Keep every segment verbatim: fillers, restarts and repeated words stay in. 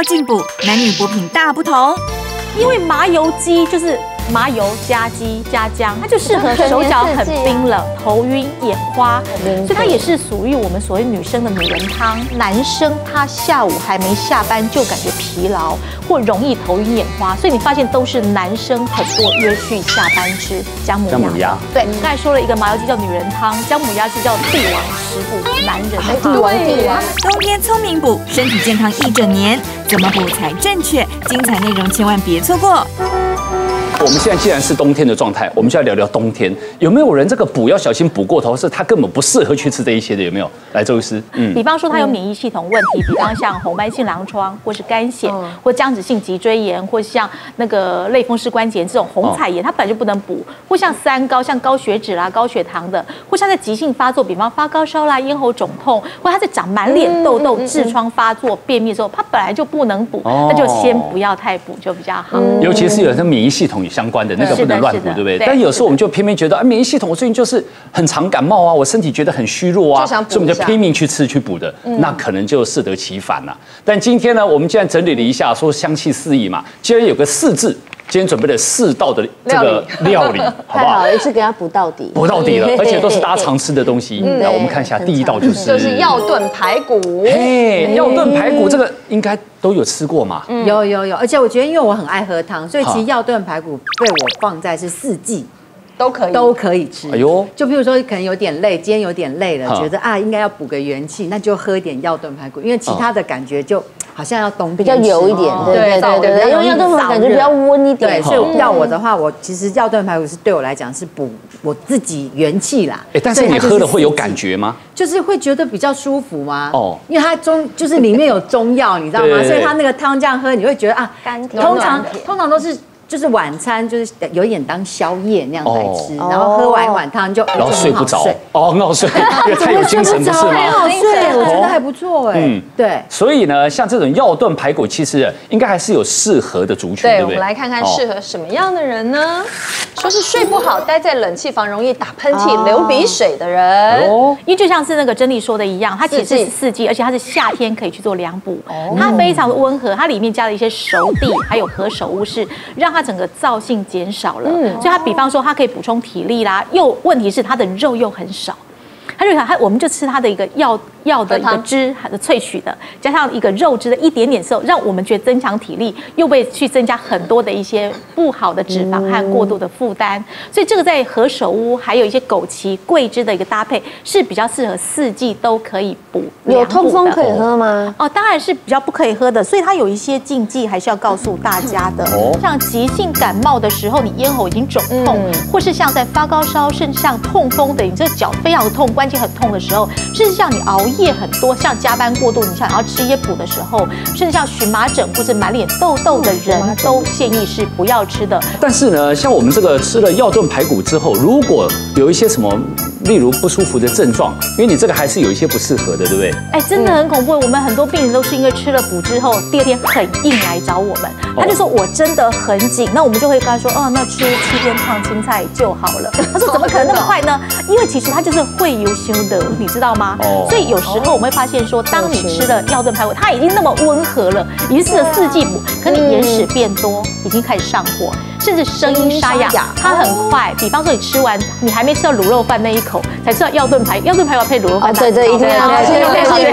要进补，男女补品大不同。因为麻油鸡就是麻油加鸡加姜，它就适合手脚很冰冷、头晕眼花，所以它也是属于我们所谓女生的美人汤。男生他下午还没下班就感觉疲劳或容易头晕眼花，所以你发现都是男生很多约去下班吃姜母鸭。对，刚才说了一个麻油鸡叫女人汤，姜母鸭是叫帝王食补，男人的帝王帝王。冬天聪明补，身体健康一整年，怎么补才正确？精彩内容千万别错过。 我们现在既然是冬天的状态，我们就要聊聊冬天有没有人这个补要小心补过头，是他根本不适合去吃这一些的，有没有？来，周医师，嗯，比方说他有免疫系统问题，比方像红斑性狼疮，或是肝炎，嗯、或僵直性脊椎炎，或像那个类风湿关节炎这种红彩炎，他本来就不能补，或像三高，像高血脂啦、高血糖的，或像在急性发作，比方发高烧啦、咽喉肿痛，或他在长满脸痘痘、痔疮发作、便秘的时候，他本来就不能补，哦、那就先不要太补就比较好。嗯、尤其是有些免疫系统。 相关的那个不能乱补，对不对？但有时候我们就偏偏觉得啊，免疫系统我最近就是很常感冒啊，我身体觉得很虚弱啊，所以我们就拼命去吃去补的，那可能就适得其反了。但今天呢，我们既然整理了一下，说香气四溢嘛，既然有个四字，今天准备了四道的这个料理，好不好？一次给它补到底，补到底了，而且都是大家常吃的东西。来，我们看一下，第一道就是就是药炖排骨，嘿，药炖排骨这个应该。 都有吃过嘛？有有有，而且我觉得，因为我很爱喝汤，所以其实药炖排骨被我放在是四季都可以都可以吃。哎呦，就比如说可能有点累，今天有点累了，觉得啊应该要补个元气，那就喝一点药炖排骨，因为其他的感觉就好像要冬比较油一点，对对对，因为药炖排骨感觉比较温一点。对，所以要我的话，我其实药炖排骨是对我来讲是补我自己元气啦。哎，但是你喝了会有感觉吗？ 就是会觉得比较舒服吗？哦，因为它中就是里面有中药，你知道吗？所以它那个汤这样喝，你会觉得啊，通常通常都是就是晚餐，就是有点当宵夜那样来吃，然后喝完一碗汤就然后睡不着哦，很好睡，因为太有精神不是吗？很好睡，我觉得还不错哎。嗯，对。所以呢，像这种药炖排骨，其实应该还是有适合的族群，对不对？我们来看看适合什么样的人呢？说是睡不好，待在冷气房容易打喷嚏、流鼻水的人，因为就像。 是那个珍妮说的一样，它其实是四季，而且它是夏天可以去做凉补，它非常的温和，它里面加了一些熟地，还有何首乌是让它整个燥性减少了，所以它比方说它可以补充体力啦，又问题是它的肉又很少。 它就它，我们就吃它的一个药药的一个汁，它的萃取的，加上一个肉汁的一点点之后，让我们觉得增强体力，又被去增加很多的一些不好的脂肪和过度的负担。所以这个在何首乌还有一些枸杞、桂枝的一个搭配是比较适合四季都可以补。有痛风可以喝吗？哦，当然是比较不可以喝的，所以它有一些禁忌还是要告诉大家的。像急性感冒的时候，你咽喉已经肿痛，或是像在发高烧，甚至像痛风的，你这脚非常的痛。 关节很痛的时候，甚至像你熬夜很多，像加班过度，你想要吃一些补的时候，甚至像荨麻疹或者满脸痘痘的人都建议是不要吃的。但是呢，像我们这个吃了药炖排骨之后，如果有一些什么，例如不舒服的症状，因为你这个还是有一些不适合的，对不对？哎，真的很恐怖，我们很多病人都是因为吃了补之后，第二天很硬来找我们，他就说我真的很紧，那我们就会跟他说，哦，那吃七天烫青菜就好了。他说怎么可能那么快呢？因为其实他就是会有。 修的，你知道吗？所以有时候我们会发现说，当你吃了药炖排骨，它已经那么温和了，已经是四季补，可你眼屎变多，已经开始上火，甚至声音沙哑，它很快。比方说你吃完，你还没吃到卤肉饭那一口，才吃到药炖排，药炖排骨配卤肉饭，对对，一定要对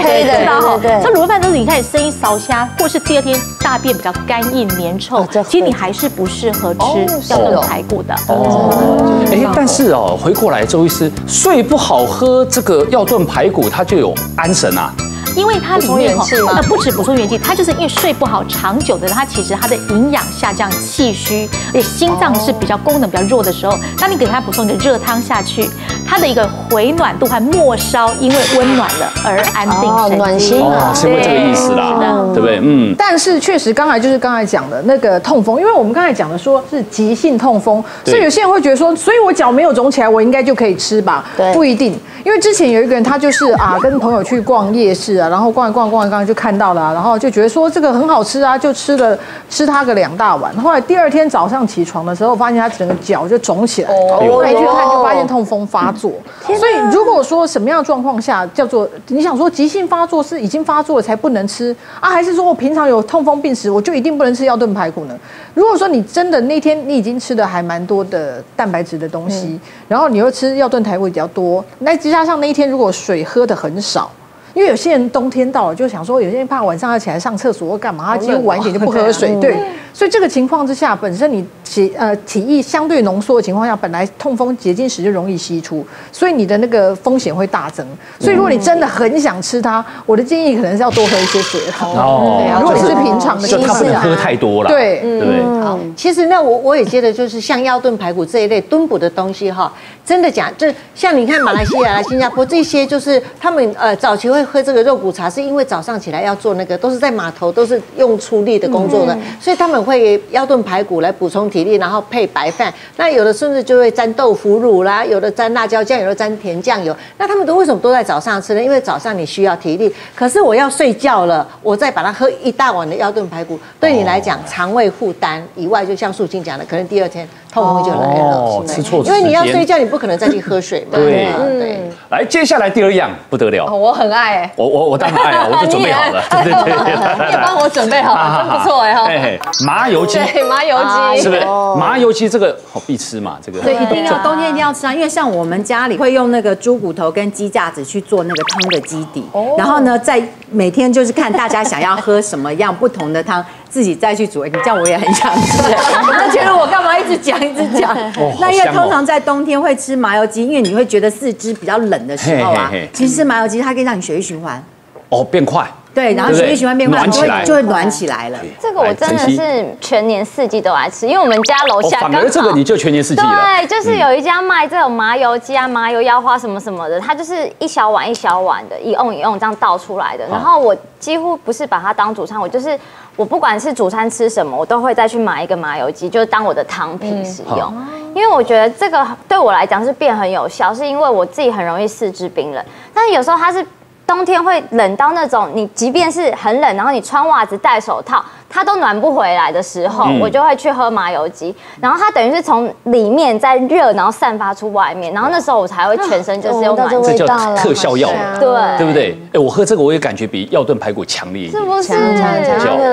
对对对，知道哈？像卤肉饭都是你开始声音烧瞎，或是第二天大便比较干硬粘臭，其实你还是不适合吃药炖排骨的。哦，哎，但是哦，回过来周医师，睡不好喝。 喝这个药炖排骨，它就有安神啊，因为它里面呃不止补充元气，它就是因为睡不好长久的人，它其实它的营养下降、气虚，而且心脏是比较功能比较弱的时候，当你给它补充一个热汤下去，它的一个回暖度和末梢因为温暖了而安定神经，哦，是因为这个意思啦，对不对？嗯。但是确实，刚才就是刚才讲的那个痛风，因为我们刚才讲的说是急性痛风，所以有些人会觉得说，所以我脚没有肿起来，我应该就可以吃吧？不一定。 因为之前有一个人，他就是啊，跟朋友去逛夜市啊，然后逛一逛逛一逛就看到了、啊，然后就觉得说这个很好吃啊，就吃了吃他个两大碗。后来第二天早上起床的时候，发现他整个脚就肿起来，然后一去看就发现痛风发作。所以如果说什么样的状况下叫做你想说急性发作是已经发作了才不能吃啊，还是说我平常有痛风病史我就一定不能吃药炖排骨呢？如果说你真的那天你已经吃的还蛮多的蛋白质的东西，嗯、然后你又吃药炖排骨比较多，那加上那一天如果水喝的很少。 因为有些人冬天到了就想说，有些人怕晚上要起来上厕所或干嘛，他几乎晚一点就不喝水。对，所以这个情况之下，本身你体呃体液相对浓缩的情况下，本来痛风结晶时就容易析出，所以你的那个风险会大增。所以如果你真的很想吃它，我的建议可能是要多喝一些水哦。如果你是平常的，就它不能喝太多了。对，对不对？好，其实那我我也觉得就是像药炖排骨这一类炖补的东西哈，真的假？这像你看马来西亚、新加坡这些，就是他们呃早期会。 喝这个肉骨茶是因为早上起来要做那个，都是在码头，都是用出力的工作的，嗯、所以他们会腰炖排骨来补充体力，然后配白饭。那有的甚至就会沾豆腐乳啦，有的沾辣椒酱，有的沾甜酱油。那他们都为什么都在早上吃呢？因为早上你需要体力，可是我要睡觉了，我再把它喝一大碗的腰炖排骨，对你来讲肠胃负担以外，就像素卿讲的，可能第二天痛风就来了。哦，吃错时间，因为你要睡觉，你不可能再去喝水嘛。对，嗯、对。来，接下来第二样不得了，哦、我很爱。 我我我当然爱了，我就准备好了，对对对，你也帮我准备好了，真不错哎哈。麻油鸡，对麻油鸡，是不是？麻油鸡这个好必吃嘛，这个对，一定要冬天一定要吃啊，因为像我们家里会用那个猪骨头跟鸡架子去做那个汤的基底，然后呢，在每天就是看大家想要喝什么样不同的汤，自己再去煮。你这样我也很想吃，我就觉得我干嘛一直讲一直讲？那因为通常在冬天会吃麻油鸡，因为你会觉得四肢比较冷的时候啊，其实吃麻油鸡它可以让你血液 循环哦，变快对，然后血液循环变快，就会就会暖起来了。这个我真的是全年四季都来吃，因为我们家楼下刚好。反而这个你就全年四季了。对，就是有一家卖这种麻油鸡啊、麻油腰花什么什么的，它就是一小碗一小碗的，一瓮一瓮这样倒出来的。然后我几乎不是把它当主餐，我就是。 我不管是主餐吃什么，我都会再去买一个麻油鸡，就是当我的汤品使用，嗯、因为我觉得这个对我来讲是变很有效，是因为我自己很容易四肢冰冷，但是有时候它是冬天会冷到那种你即便是很冷，然后你穿袜子戴手套，它都暖不回来的时候，嗯、我就会去喝麻油鸡，然后它等于是从里面在热，然后散发出外面，然后那时候我才会全身就是有暖，这叫特效药，对对不对？哎，我喝这个我也感觉比药炖排骨强烈一点，是不是？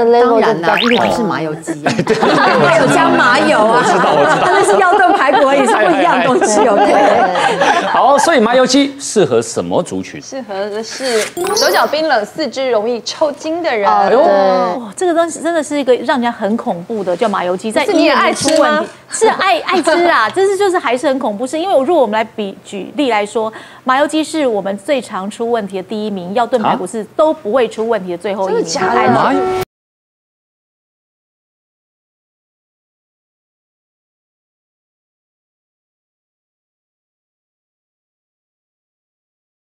当然啦，因为是麻油鸡，还有加麻油啊，我知道我知道，但是药炖排骨也是不一样东西，OK。好，所以麻油鸡适合什么族群？适合的是手脚冰冷、四肢容易抽筋的人。哎呦，这个东西真的是一个让人家很恐怖的，叫麻油鸡。在医院出问题，是爱爱吃啊，但是就是还是很恐怖。是因为如果我们来比举例来说，麻油鸡是我们最常出问题的第一名，药炖排骨是都不会出问题的最后一名。真的假的？